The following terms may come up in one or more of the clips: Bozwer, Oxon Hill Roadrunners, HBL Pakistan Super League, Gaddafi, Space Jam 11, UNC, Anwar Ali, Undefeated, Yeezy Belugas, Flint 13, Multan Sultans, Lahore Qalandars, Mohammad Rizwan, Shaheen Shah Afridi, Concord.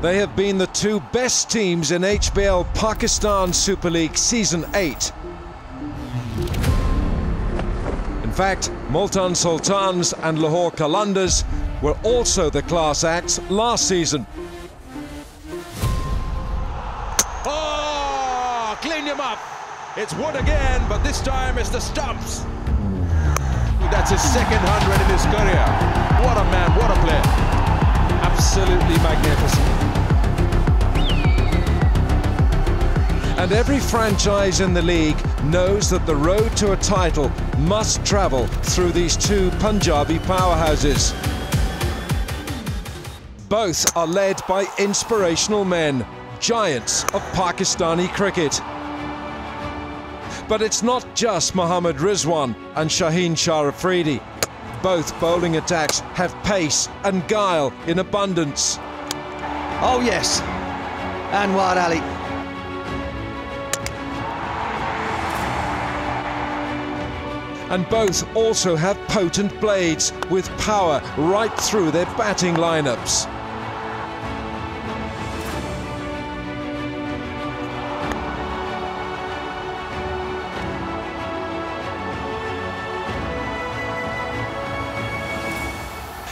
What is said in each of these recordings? They have been the two best teams in HBL Pakistan Super League Season 8. In fact, Multan Sultans and Lahore Qalandars were also the class acts last season. Oh, clean him up. It's Wood again, but this time it's the stumps. That's his second 100 in his career. What a man, what a player. Absolutely magnificent. And every franchise in the league knows that the road to a title must travel through these two Punjabi powerhouses. Both are led by inspirational men, giants of Pakistani cricket. But it's not just Mohammad Rizwan and Shaheen Shah Afridi. Both bowling attacks have pace and guile in abundance. Oh yes, Anwar Ali. And both also have potent blades with power right through their batting lineups.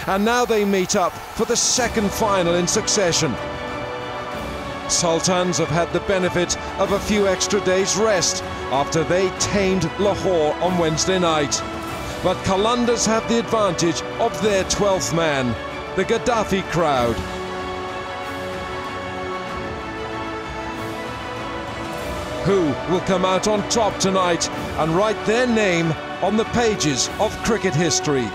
And now they meet up for the second final in succession. Sultans have had the benefit of a few extra days' rest after they tamed Lahore on Wednesday night. But Qalandars have the advantage of their 12th man, the Gaddafi crowd. Who will come out on top tonight and write their name on the pages of cricket history.